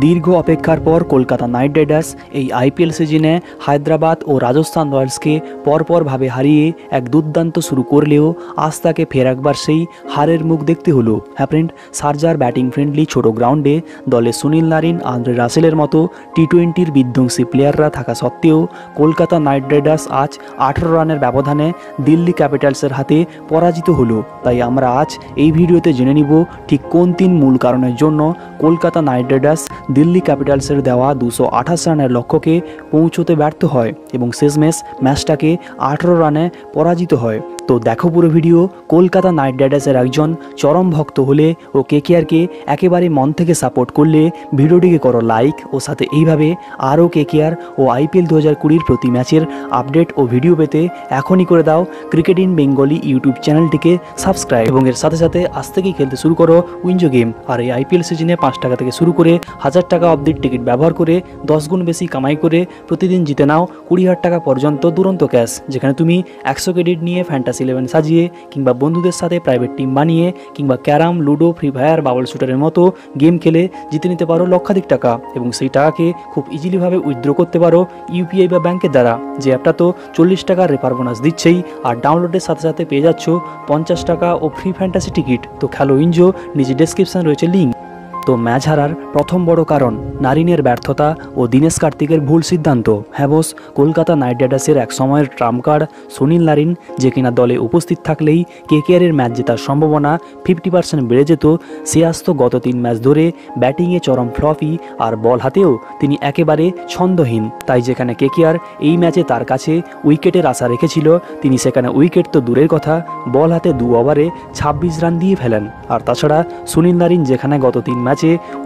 दीर्घ अपेक्षार पर कोलकाता नाइट राइडर्स आईपीएल सीजने हायद्राबाद और राजस्थान रॉयल्स के परपर भावे हारिए एक दुर्दान्त शुरू करलेও आस्था के फिर एक बार से हारेर मुख देखते हलो। हाँ फ्रेंड, सार्जार बैटिंग फ्रेंडलि छोटो ग्राउंडे दले सुनील नारिन, आंद्रे रासेलर मतो टी-20 विध्वंसी प्लेयाररा थाका सत्त्वेও कोलकाता नाइट राइडर्स आज 18 रानेर व्यवधाने दिल्ली कैपिटल्सर हाथे पराजित हलो। ताई आमरा आज ये भिडियोते जेने निब ठीक कोन तीन मूल कारणेर जोन्नो कोलकाता नाइट राइडर्स दिल्ली कैपिटल्सर देवा 228 रान लक्ष्य के पहुँचते व्यर्थ है और शेषमेश मैचटा के 18 रान पराजित है। तो देखो पुरो भिडियो। कोलकाता नाइट राइडर्सर एकजन चरम भक्त होले ओ केकेआर के एकेबारे मन थेके सपोर्ट करले भिडियोटिके करो लाइक और साथे एइभावे आरो केकेआर ओ आईपीएल 2020 प्रति मैचेर आपडेट और भिडियो पेते एखोनी करे दाओ क्रिकेट इन बेंगली यूट्यूब चैनलटिके सबस्क्राइब और एर साथे साथे आज थेके खेलते शुरू करो उइंजो गेम। और ये आईपीएल सीजने 5 टाका थेके शुरू करे 1000 टाका अब्दि टिकिट व्यवहार करे 10 गुण बेशी कमाई करे प्रतिदिन जीते नाओ 20000 टाका पर्यन्त दुरंतो कैश, जेखाने तुमी 100 क्रेडिट निये फैंटासि इलेवन सजिए किंबा बंधुदेर साथे प्राइवेट टीम बनिए किंबा कैराम, लुडो, फ्री फायर, बाबल शूटारेर मतो गेम खेले जीते निते पारो लक्षाधिक टाका एबं सेई टाकाके खूब इजिली भावे उइथड्र करते पारो यूपीआई बा बैंकेर द्वारा। जे ऐपटा तो 40 टाका रेफार बोनास दिच्छेई और डाउनलोडेर साथे साथे पेये जाच्छो 50 टाका ओ फ्री फैंटासि टिकिट। तो खेलो उइंजो, निजे डेस्क्रिप्शन रयेछे लिंक। तो मैच हारार प्रथम बड़ कारण नारिनेर व्यर्थता और दिनेश कार्तिकेर भूल सिद्धांत। हाँ बोस, कोलकाता नाइट राइडर्सर एक समयेर ट्राम्प कार्ड सुनील नारिन, जे किना दले उपस्थित थाकलेई केकेआरेर मैच जेतार सम्भावना 50% बेड़े जेत, से आज तो गत 3 मैच धरे बैटिंगे चरम फ्लपी और बल हाथेओ तिनी एकेबारे छंदहीन। ताई जेखाने केकेआर एई मैचे तार काछे उइकेटेर आशा रेखेछिलो, तिनी सेखाने उइकेट तो दूरेर कथा बल हाथे 2 ओभारे 26 रान दिए फेलेन। और ताछाड़ा सुनील नारिन जेखाने गत 3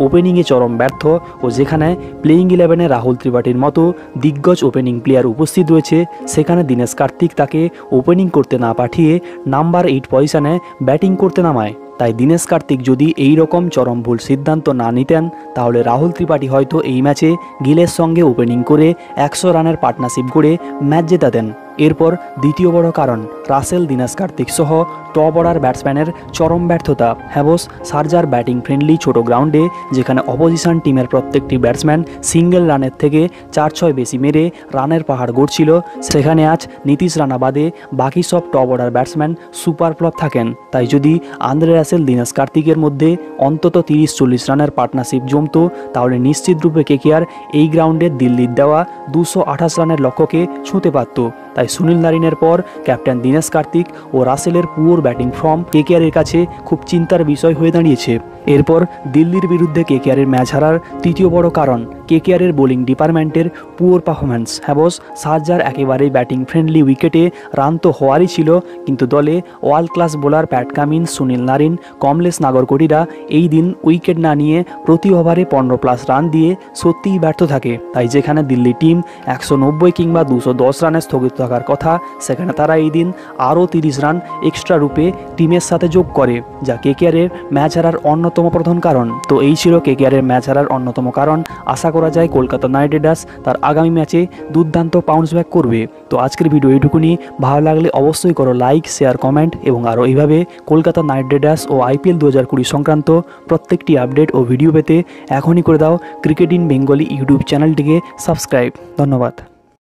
ओपেনিংয়ে চরম ব্যর্থ ও যেখানে প্লেইং ইলেভেনে রাহুল ত্রিপাঠীর মতো দিগ্গজ ওপেনিং প্লেয়ার উপস্থিত রয়েছে, সেখানে দিনেশ কার্তিক তাকে ওপেনিং করতে না পাঠিয়ে নাম্বার 8 পজিশনে ব্যাটিং করতে নামায়। তাই দিনেশ কার্তিক যদি এই রকম চরম ভুল সিদ্ধান্ত না নিতেন তাহলে রাহুল ত্রিপাঠী হয়তো এই ম্যাচে গিলের সঙ্গে ওপেনিং করে 100 রানের পার্টনারশিপ করে ম্যাচ জেতাতেন। এরপর দ্বিতীয় বড় কারণ রাসেল, দিনেশ কার্তিক সহ টপ অর্ডার ব্যাটসম্যানের চরম ব্যর্থতা। হ্যাভস, সার্জার ব্যাটিং ফ্রেন্ডলি ছোট গ্রাউন্ডে যেখানে অপোজিশন টিমের প্রত্যেকটি ব্যাটসম্যান সিঙ্গেল রানের থেকে 4-6 বেশি মেরে রানের পাহাড় গড়ছিল, সেখানে আজ নীতিশ রানা বাদে বাকি সব top order batsman super flop থাকেন। তাই যদি আন্দ্রে রাসেল, দিনেশ কার্তিকের মধ্যে অন্তত 30-40 রানের পার্টনারশিপ জমত তাহলে নিশ্চিতরূপে কেকেআর এই গ্রাউন্ডে দিল্লির দেওয়া 228 রানের লক্ষ্যকে ছুঁতে পারত। তাই सुनील नारिनेर पर कैप्टन दिनेश कार्तिक और रासेलर पुअर बैटिंग फर्म केकेआर काछे खूब चिंतार विषय हয়ে দাঁড়িয়েছে। एरपर दिल्लिर बिरुद्धे केकेआर मैच हारार तृतीय बड़ कारण केकेआर बोलिंग डिपार्टमेंटर पुअर परफरमेंस। हाँ बस, सार्जार एकेबारे बैटिंग फ्रेंडलि उइकेटे रान तो होवारई छिलो, किन्तु दले world class bowler Pat Cummins, Sunil Narine, Kamlesh नागरकोटीरा एई दिन उइकेट ना निये प्रति ओभारे 15+ रान दिए सत्यिई व्यर्थ थाके। ताई जेखाने दिल्ली टीम 190 किंबा 210 राने स्थगित थाकार कथा सेखाने तारा एई दिन आरो 30 रान एक्सट्रा रूपे टीमेर साथे जोग करे, जा केकेआर मैच हारार अन्य प्रधान कारण। तो यही छिलो केकेआर मैच हारार अन्यतम कारण। आशा करा जाए कोलकाता नाइट राइडर्स तार आगामी मैचे दुर्दान्त बाउंस बैक करबे। तो आजकेर भिडियो एइटुकुनी, भालो लागले अवश्यई करो लाइक, शेयर, कमेंट और आरो एइभावे कोलकाता नाइट राइडर्स और आईपीएल 2020 संक्रांत प्रत्येकटी आपडेट और भिडियो पेते एखोनी करे दाओ क्रिकेट इन बेंगली यूट्यूब चैनलटिके सबस्क्राइब। धन्यवाद।